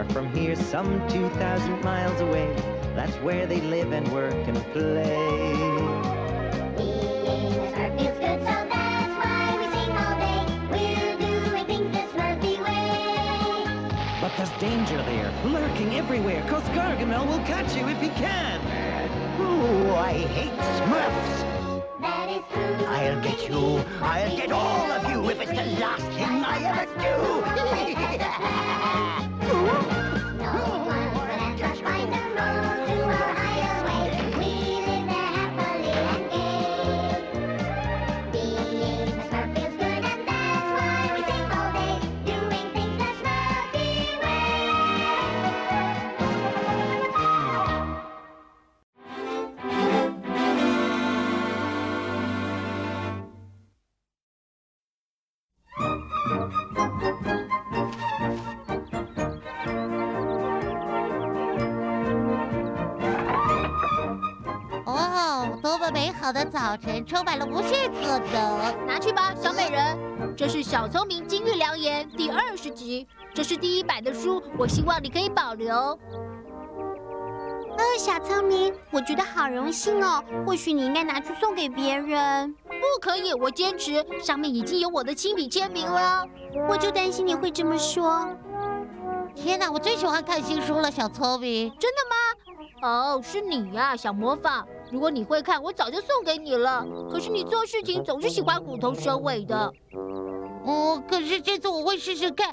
far from here, some 2,000 miles away. That's where they live and work and play. Being a Smurf is good, so that's why we sing all day. We're doing things the Smurfy way. But there's danger there, lurking everywhere, 'cause Gargamel will catch you if he can. Ooh, I hate Smurfs. That is true. I'll get you. I'll get all of you if it's the last thing I ever do. No one would ever find the road to a higher way. We live there happily and gay. Being a Smurf feels good, and that's why we sing all day. Doing things the Smurfy way.哦，多么美好的早晨，充满了无限可能。拿去吧，小美人，这是《小聪明金玉良言》第20集，这是第100的书，我希望你可以保留。哦，小聪明，我觉得好荣幸哦，或许你应该拿去送给别人。 不可以，我坚持，上面已经有我的亲笔签名了。我就担心你会这么说。天哪，我最喜欢看新书了，小聪明。真的吗？哦，是你呀，小魔法。如果你会看，我早就送给你了。可是你做事情总是喜欢虎头蛇尾的。哦，可是这次我会试试看。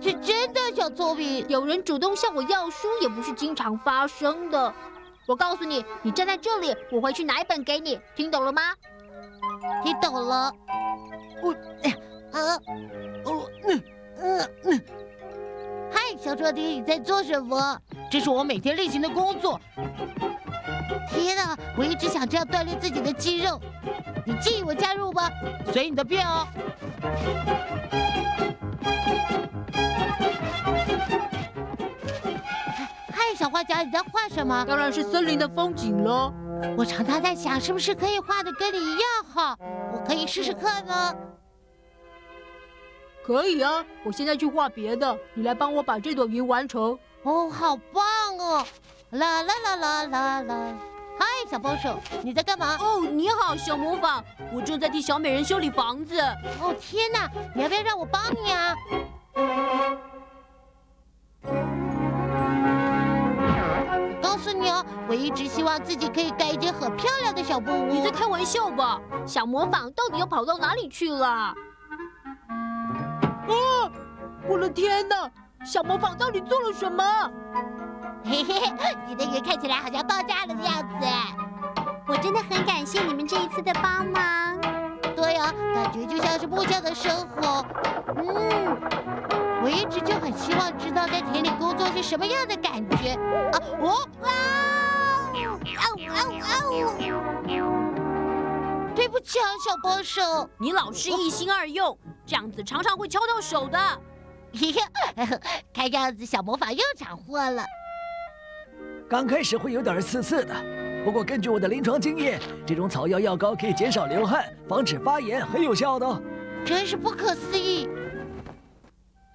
是真的，小聪明。有人主动向我要书，也不是经常发生的。 我告诉你，你站在这里，我回去拿一本给你，听懂了吗？听懂了。我，嗨，小壮丁，你在做什么？这是我每天例行的工作。天哪，我一直想这样锻炼自己的肌肉。你建议我加入吗？随你的便哦。小画家，你在画什么？当然是森林的风景了。我常常在想，是不是可以画的跟你一样好？我可以试试看吗？可以啊，我现在去画别的，你来帮我把这朵云完成。哦，好棒哦！啦啦啦啦啦啦！嗨，小帮手，你在干嘛？哦，你好，小魔法，我正在替小美人修理房子。哦，天哪，你要不要让我帮你啊？ 我一直希望自己可以盖一间很漂亮的小木屋。你在开玩笑吧？小模仿到底要跑到哪里去了？啊！我的天哪！小模仿到底做了什么？嘿嘿嘿，你的云看起来好像爆炸了的样子。我真的很感谢你们这一次的帮忙。对呀、啊，感觉就像是木匠的生活。嗯。 我一直就很希望知道在田里工作是什么样的感觉啊！哦啊！哦！对不起啊，小帮手，你老是一心二用，这样子常常会敲到手的。看样子小魔法又闯祸了。刚开始会有点刺刺的，不过根据我的临床经验，这种草药药膏可以减少流汗，防止发炎，很有效的哦。真是不可思议。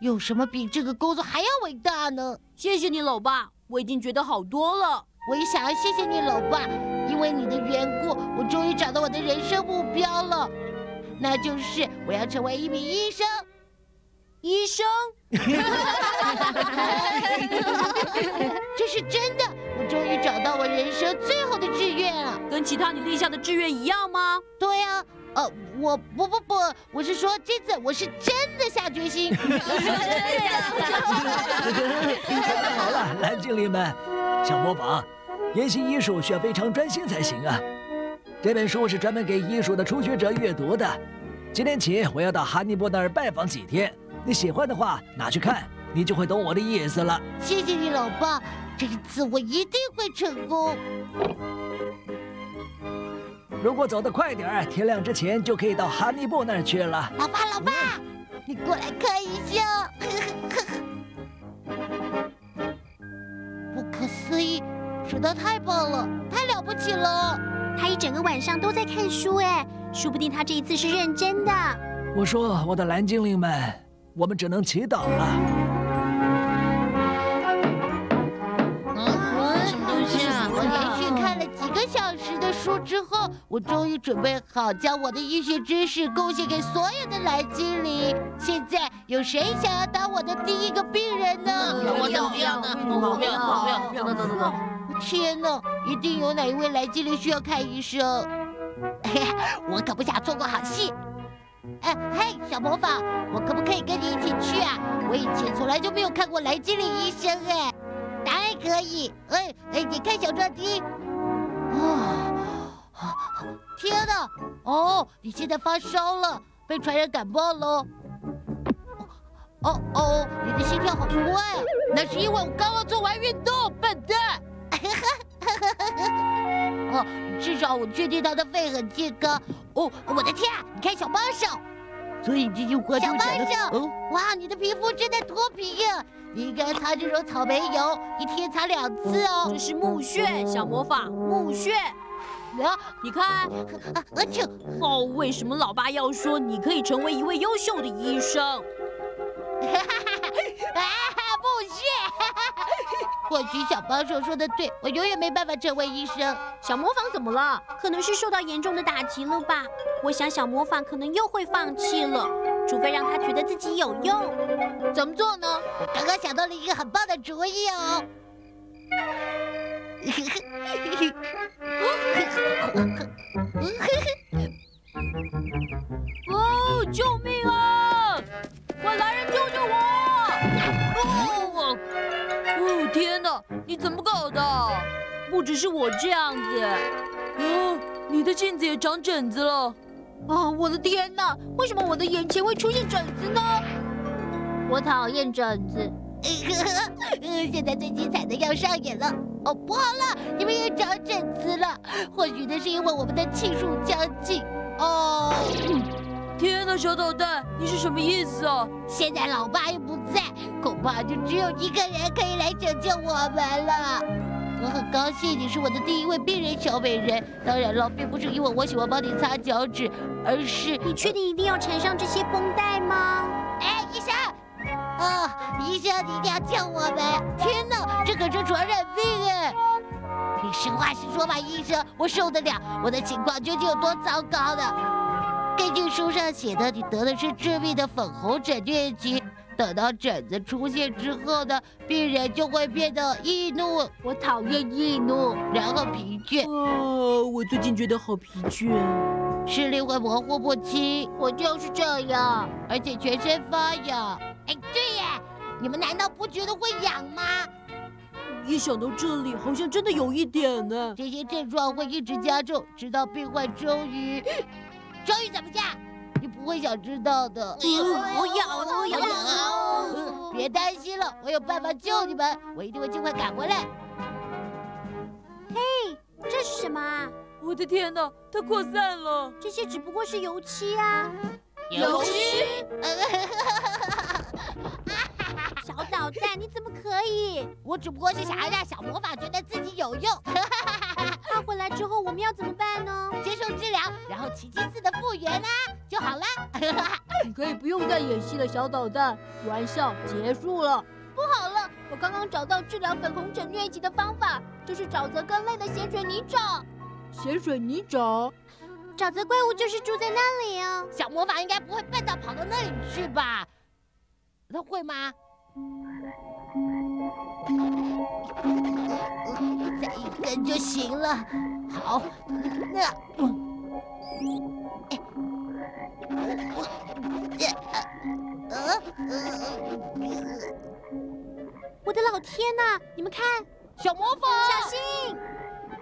有什么比这个工作还要伟大呢？谢谢你，老爸，我已经觉得好多了。我也想要谢谢你，老爸，因为你的缘故，我终于找到我的人生目标了，那就是我要成为一名医生。医生，这是真的，我终于找到我人生最后的志愿了。跟其他你立下的志愿一样吗？对呀、啊。 我不，我是说这次我是真的下决心。真的好了，蓝精灵们，小魔法，研习医术需要非常专心才行啊。这本书是专门给医术的初学者阅读的。今天起，我要到哈尼波那儿拜访几天。你喜欢的话，拿去看，你就会懂我的意思了。谢谢你，老爸，这次我一定会成功。 如果走得快点，天亮之前就可以到哈尼布那儿去了。老爸，老爸，你过来看一下。不可思议，实在太棒了，太了不起了！他一整个晚上都在看书，哎，说不定他这一次是认真的。我说，我的蓝精灵们，我们只能祈祷了。之后，我终于准备好将我的医学知识贡献给所有的蓝精灵。现在有谁想要当我的第一个病人呢？我不要！等！天哪，一定有哪一位蓝精灵需要看医生。我可不想错过好戏。 哎嘿，小模仿，我可不可以跟你一起去啊？我以前从来就没有看过蓝精灵医生哎，当然可以。哎，你看小壮丁，啊，天哪！哦，你现在发烧了，被传染感冒喽。哦，你的心跳好快，那是因为我刚刚做完运动，笨蛋。哦，至少我确定他的肺很健康。 哦，我的天啊！你看小帮手，所以这句话就讲了。小帮手，哇，你的皮肤真的脱皮呀！你应该擦这种草莓油，一天擦2次哦。这是木屑，小魔法，木屑。啊，你看，哦，为什么老爸要说你可以成为一位优秀的医生？木屑。或许小帮手说的对，我永远没办法成为医生。小模仿怎么了？可能是受到严重的打击了吧？我想小模仿可能又会放弃了，除非让他觉得自己有用。怎么做呢？我刚刚想到了一个很棒的主意哦。哦，救命啊！快来人救救我！哦，天哪！你怎么搞的？不只是我这样子。哦，你的镜子也长疹子了。啊，我的天哪！为什么我的眼前会出现疹子呢？我讨厌疹子。现在最精彩的要上演了。哦，不好了，你们也长疹子了。或许那是因为我们的气数将近。哦。天哪，小捣蛋，你是什么意思啊？现在老爸又不在，恐怕就只有一个人可以来拯救我们了。我很高兴你是我的第一位病人，小美人。当然了，并不是因为我喜欢帮你擦脚趾，而是……你确定一定要缠上这些绷带吗？哎，医生，哦，医生，你一定要救我们！天哪，这可是传染病哎！ 你实话实说吧，医生，我受得了。我的情况究竟有多糟糕呢？ 根据书上写的，你得的是致命的粉红疹疟疾。等到疹子出现之后呢，病人就会变得易怒。我讨厌易怒，然后疲倦。哦，我最近觉得好疲倦，视力会模糊不清。我就是这样，而且全身发痒。哎，对呀，你们难道不觉得会痒吗？ 一想到这里，好像真的有一点呢。这些症状会一直加重，直到病患终于怎么样？你不会想知道的。我痒！别担心了，我有办法救你们，我一定会尽快赶回来。嘿，这是什么啊？我的天哪，它扩散了！这些只不过是油漆啊。油漆？小捣蛋，你怎么可以？我只不过是想要让小魔法觉得自己有用。他回来之后，我们要怎么办呢？接受治疗，然后奇迹似的复原啦、啊，就好了。你可以不用再演戏了，小捣蛋，玩笑结束了。不好了，我刚刚找到治疗粉红疹疟疾的方法，就是沼泽根类的咸水泥沼。咸水泥沼？沼泽怪物就是住在那里啊。小魔法应该不会笨到跑到那里去吧？他会吗？ 再一根就行了。好，那……我的老天哪！你们看，小魔法，小心！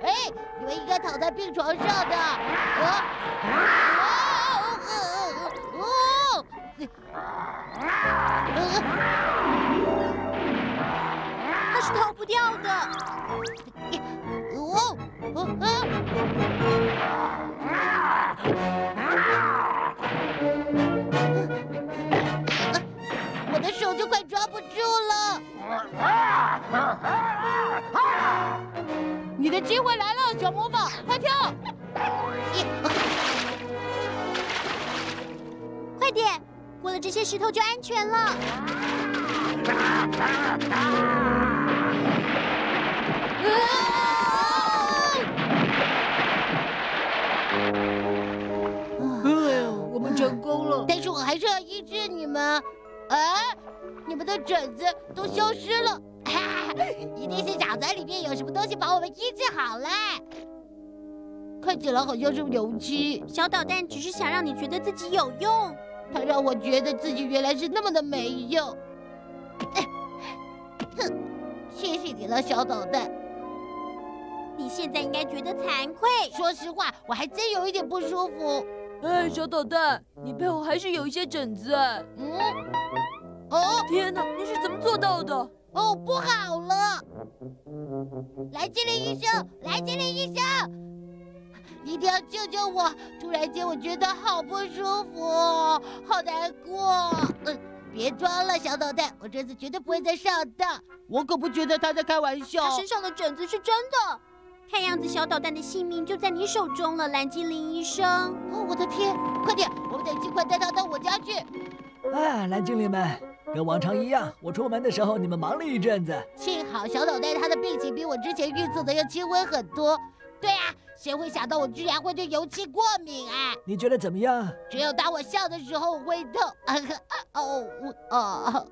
哎，你们应该躺在病床上的。他是逃不掉的。我的手就快抓不住了。你的机会来了，小魔法，快跳！快点，过了这些石头就安全了。 啊！成功了。但是我还是要医治你们。哎，你们的疹子都消失了，啊、一定是长在里面有什么东西把我们医治好了。看起来好像是油漆。小导弹只是想让你觉得自己有用。它让我觉得自己原来是那么的没用。哼，谢谢你了，小导弹。 你现在应该觉得惭愧。说实话，我还真有一点不舒服。哎，小导弹，你背后还是有一些疹子哎。嗯。哦，天哪，你是怎么做到的？哦，不好了！来这里，医生！来这里，医生！你一定要救救我！突然间，我觉得好不舒服，好难过。别装了，小导弹，我这次绝对不会再上当。我可不觉得他在开玩笑。他身上的疹子是真的。 看样子，小导弹的性命就在你手中了，蓝精灵医生。哦，我的天！快点，我们得尽快带他到我家去。哎，蓝精灵们，跟往常一样，我出门的时候你们忙了一阵子。幸好小导弹他的病情比我之前预测的要轻微很多。对啊，谁会想到我居然会对油漆过敏啊？你觉得怎么样？只有当我笑的时候我会痛。哦哦，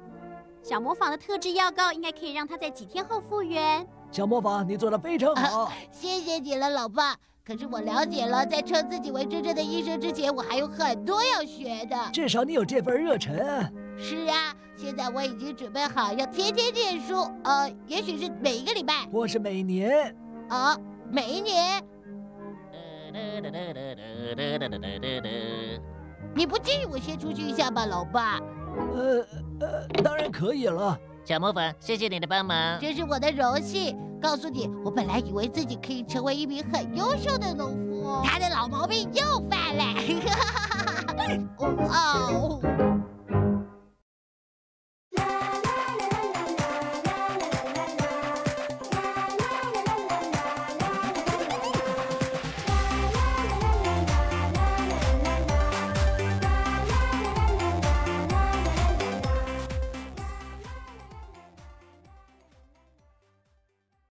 小模仿的特制药膏应该可以让他在几天后复原。 小模仿，你做得非常好、啊，谢谢你了，老爸。可是我了解了，在称自己为真正的医生之前，我还有很多要学的。至少你有这份热忱啊。是啊，现在我已经准备好要天天念书，也许是每一个礼拜，或是每年。啊，每一年。你不介意我先出去一下吧，老爸？当然可以了。 小模仿，谢谢你的帮忙，这是我的荣幸。告诉你，我本来以为自己可以成为一名很优秀的农夫，他的老毛病又犯了。哦。